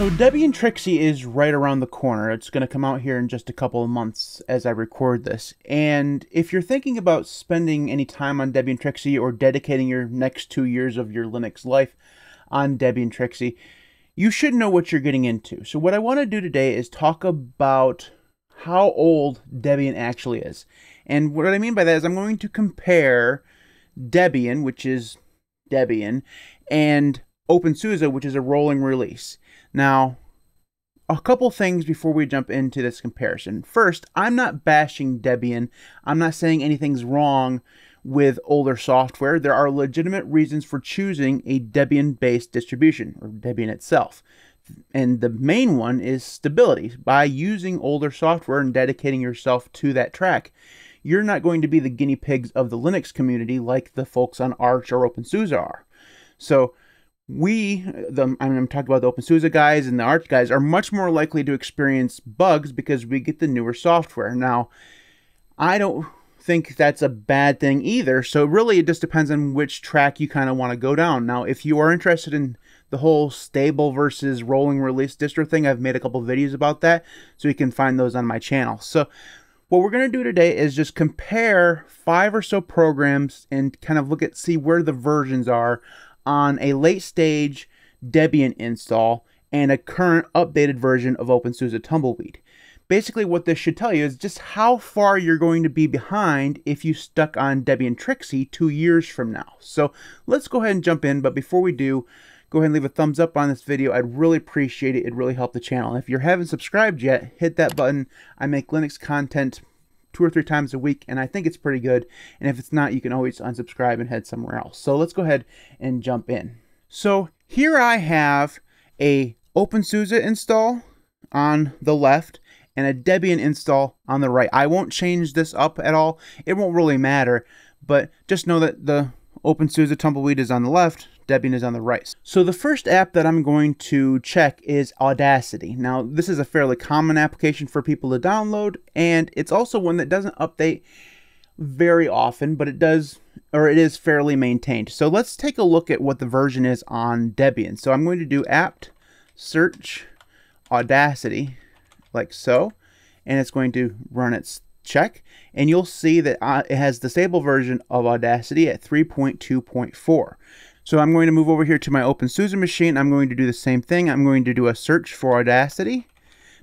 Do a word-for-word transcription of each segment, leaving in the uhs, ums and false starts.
So Debian Trixie is right around the corner. It's going to come out here in just a couple of months as I record this. And if you're thinking about spending any time on Debian Trixie or dedicating your next two years of your Linux life on Debian Trixie, you should know what you're getting into. So what I want to do today is talk about how old Debian actually is. And what I mean by that is I'm going to compare Debian, which is Debian, and OpenSUSE, which is a rolling release. Now, a couple things before we jump into this comparison. First, I'm not bashing Debian. I'm not saying anything's wrong with older software. There are legitimate reasons for choosing a Debian-based distribution, or Debian itself. And the main one is stability. By using older software and dedicating yourself to that track, you're not going to be the guinea pigs of the Linux community like the folks on Arch or OpenSUSE are. So we, the, I mean, I'm talking about the OpenSUSE guys and the Arch guys, are much more likely to experience bugs because we get the newer software. Now, I don't think that's a bad thing either. So really, it just depends on which track you kind of want to go down. Now, if you are interested in the whole stable versus rolling release distro thing, I've made a couple videos about that, so you can find those on my channel. So what we're going to do today is just compare five or so programs and kind of look at, see where the versions are on a late stage Debian install and a current updated version of OpenSUSE Tumbleweed. Basically what this should tell you is just how far you're going to be behind if you stuck on Debian Trixie two years from now. So let's go ahead and jump in, but before we do, go ahead and leave a thumbs up on this video. I'd really appreciate it. It really helped the channel. And if you haven't subscribed yet, hit that button. I make Linux content two or three times a week, and I think it's pretty good. And if it's not, you can always unsubscribe and head somewhere else. So let's go ahead and jump in. So here I have a OpenSUSE install on the left and a Debian install on the right. I won't change this up at all. It won't really matter, but just know that the OpenSUSE Tumbleweed is on the left, Debian is on the right. So the first app that I'm going to check is Audacity. Now, this is a fairly common application for people to download, and it's also one that doesn't update very often, but it does, or it is fairly maintained. So let's take a look at what the version is on Debian. So I'm going to do apt search Audacity, like so, and it's going to run its check, and you'll see that uh, it has the stable version of Audacity at three point two point four. So I'm going to move over here to my OpenSUSE machine. I'm going to do the same thing. I'm going to do a search for Audacity.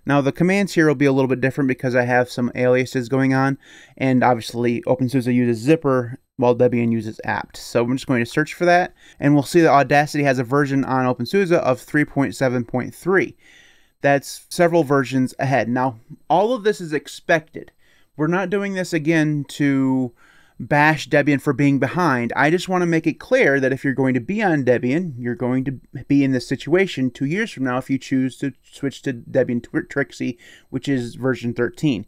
Now the commands here will be a little bit different because I have some aliases going on, and obviously OpenSUSE uses zipper while Debian uses apt. So I'm just going to search for that, and we'll see that Audacity has a version on OpenSUSE of three point seven point three. That's several versions ahead. Now all of this is expected. We're not doing this again to bash Debian for being behind. I just want to make it clear that if you're going to be on Debian, you're going to be in this situation two years from now if you choose to switch to Debian Trixie, which is version thirteen.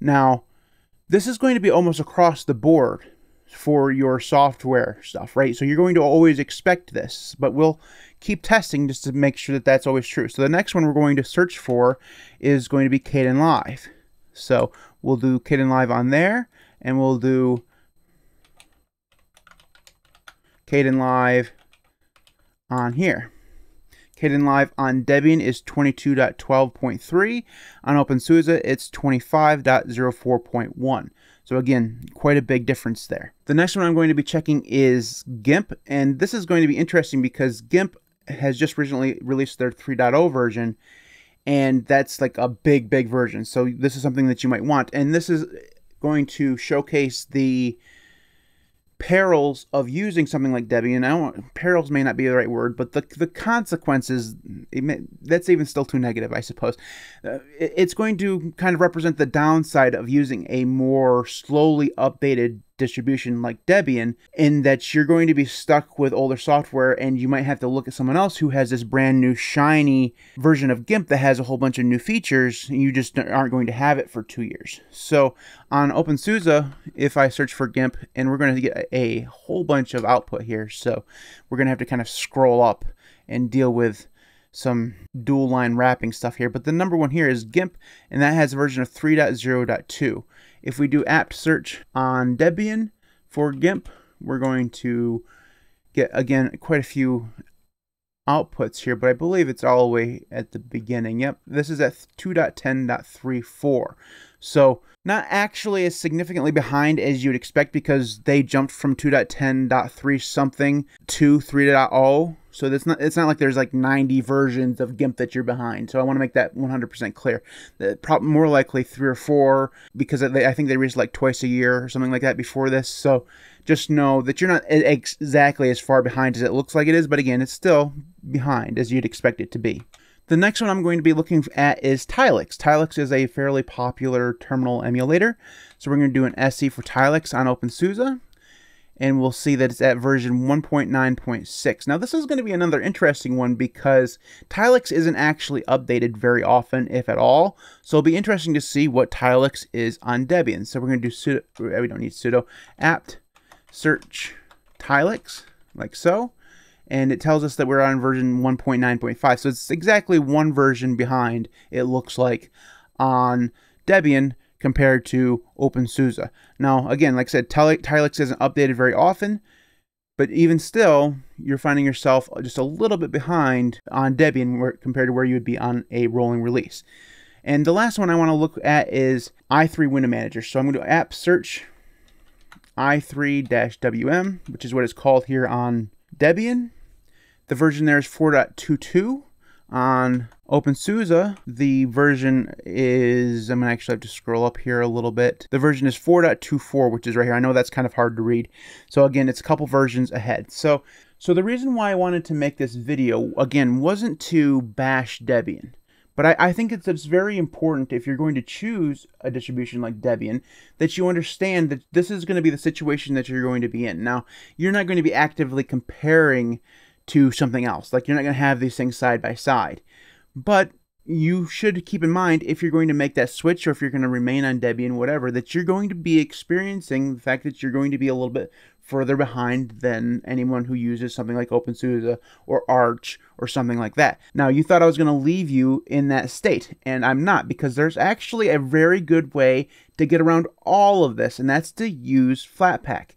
Now, this is going to be almost across the board for your software stuff, right? So you're going to always expect this, but we'll keep testing just to make sure that that's always true. So the next one we're going to search for is going to be Kdenlive. So we'll do Kdenlive on there, and we'll do Kdenlive on here. Kdenlive on Debian is twenty-two point twelve point three. On OpenSUSE, it's twenty-five point oh four point one. So again, quite a big difference there. The next one I'm going to be checking is GIMP, and this is going to be interesting because GIMP has just recently released their three point oh version, and that's like a big, big version. So this is something that you might want. And this is going to showcase the perils of using something like Debian. I don't, perils may not be the right word, but the, the consequences, it may, that's even still too negative, I suppose. Uh, it, it's going to kind of represent the downside of using a more slowly updated distribution like Debian, in that you're going to be stuck with older software, and you might have to look at someone else who has this brand new shiny version of GIMP that has a whole bunch of new features, and you just aren't going to have it for two years. So on OpenSUSE, if I search for GIMP, and we're going to get a whole bunch of output here, so we're going to have to kind of scroll up and deal with some dual line wrapping stuff here. But the number one here is GIMP, and that has a version of three point oh point two. If we do apt search on Debian for GIMP, we're going to get, again, quite a few outputs here, but I believe it's all the way at the beginning. Yep, this is at two point ten point thirty-four. So not actually as significantly behind as you'd expect, because they jumped from two point ten point three something to three point oh. So that's not, it's not like there's like ninety versions of GIMP that you're behind. So I want to make that one hundred percent clear. The, probably more likely three or four, because they, I think they released like twice a year or something like that before this. So just know that you're not exactly as far behind as it looks like it is. But again, it's still behind as you'd expect it to be. The next one I'm going to be looking at is Tilix. Tilix is a fairly popular terminal emulator. So we're going to do an S E for Tilix on OpenSUSE. And we'll see that it's at version one point nine point six. Now this is going to be another interesting one, because Tilix isn't actually updated very often, if at all. So it'll be interesting to see what Tilix is on Debian. So we're going to do sudo, we don't need sudo, apt search Tilix, like so. And it tells us that we're on version one point nine point five. So it's exactly one version behind, it looks like, on Debian compared to OpenSUSE. Now, again, like I said, Tilix isn't updated very often, but even still, you're finding yourself just a little bit behind on Debian where, compared to where you would be on a rolling release. And the last one I want to look at is i three Window Manager. So I'm going to apt search i three dash w m, which is what it's called here on Debian. The version there is four point twenty-two. On OpenSUSE, the version is, I'm going to actually have to scroll up here a little bit. The version is four point twenty-four, which is right here. I know that's kind of hard to read. So again, it's a couple versions ahead. So, so the reason why I wanted to make this video, again, wasn't to bash Debian. But I, I think it's, it's very important, if you're going to choose a distribution like Debian, that you understand that this is going to be the situation that you're going to be in. Now, you're not going to be actively comparing to something else. Like, you're not going to have these things side by side. But you should keep in mind, if you're going to make that switch, or if you're going to remain on Debian, whatever, that you're going to be experiencing the fact that you're going to be a little bit further behind than anyone who uses something like OpenSUSE or Arch or something like that. Now, you thought I was going to leave you in that state, and I'm not, because there's actually a very good way to get around all of this, and that's to use Flatpak.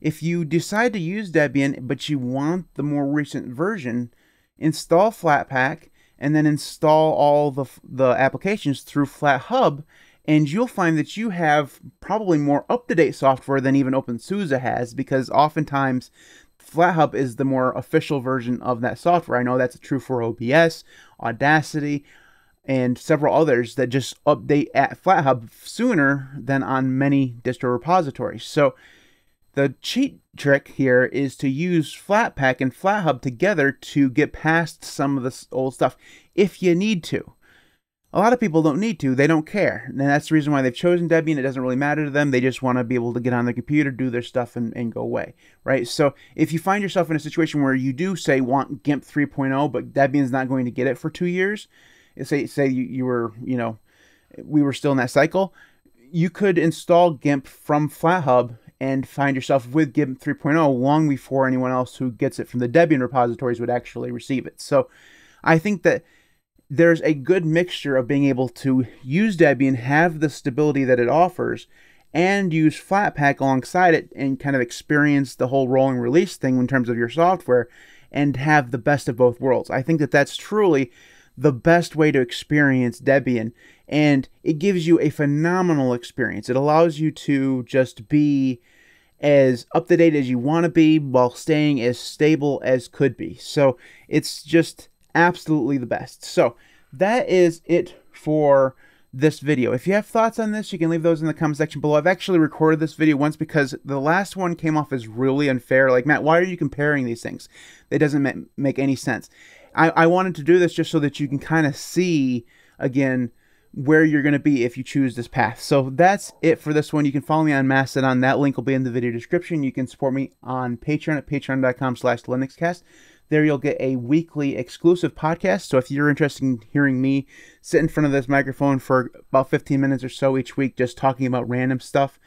If you decide to use Debian, but you want the more recent version, install Flatpak and then install all the, the applications through FlatHub, and you'll find that you have probably more up-to-date software than even OpenSUSE has, because oftentimes FlatHub is the more official version of that software. I know that's true for O B S, Audacity, and several others that just update at FlatHub sooner than on many distro repositories. So the cheat trick here is to use Flatpak and FlatHub together to get past some of this old stuff if you need to. A lot of people don't need to. They don't care. And that's the reason why they've chosen Debian. It doesn't really matter to them. They just want to be able to get on their computer, do their stuff, and, and go away, right? So if you find yourself in a situation where you do, say, want GIMP three point oh, but Debian's not going to get it for two years, say, say you, you were, you know, we were still in that cycle, you could install GIMP from FlatHub and find yourself with GIMP three point oh long before anyone else who gets it from the Debian repositories would actually receive it. So I think that there's a good mixture of being able to use Debian, have the stability that it offers, and use Flatpak alongside it, and kind of experience the whole rolling release thing in terms of your software, and have the best of both worlds. I think that that's truly the best way to experience Debian, and it gives you a phenomenal experience. It allows you to just be as up to date as you want to be while staying as stable as could be. So it's just absolutely the best. So that is it for this video. If you have thoughts on this, you can leave those in the comment section below. I've actually recorded this video once because the last one came off as really unfair. Like, Matt, why are you comparing these things? It doesn't make any sense. I, I wanted to do this just so that you can kind of see, again, where you're going to be if you choose this path. So that's it for this one. You can follow me on Mastodon. That link will be in the video description. You can support me on Patreon at patreon dot com slash linuxcast. There you'll get a weekly exclusive podcast. So if you're interested in hearing me sit in front of this microphone for about fifteen minutes or so each week just talking about random stuff,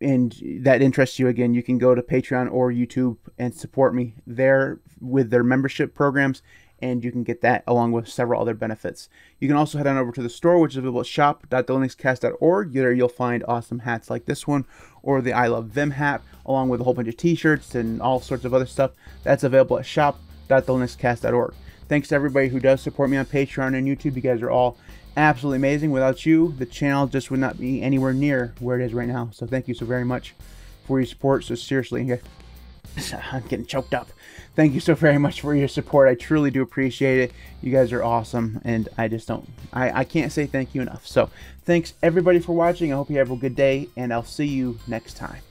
and that interests you, again, you can go to Patreon or YouTube and support me there with their membership programs, and you can get that along with several other benefits. You can also head on over to the store, which is available at shop dot the linuxcast dot org. There you'll find awesome hats like this one, or the I Love Vim hat, along with a whole bunch of t-shirts and all sorts of other stuff. That's available at shop dot the linuxcast dot org. patreon dot the linux cast dot org. Thanks to everybody who does support me on Patreon and YouTube. You guys are all absolutely amazing. Without you, the channel just would not be anywhere near where it is right now. So thank you so very much for your support. So seriously, I'm getting choked up. Thank you so very much for your support. I truly do appreciate it. You guys are awesome, and I just don't, I, I can't say thank you enough. So thanks everybody for watching. I hope you have a good day, and I'll see you next time.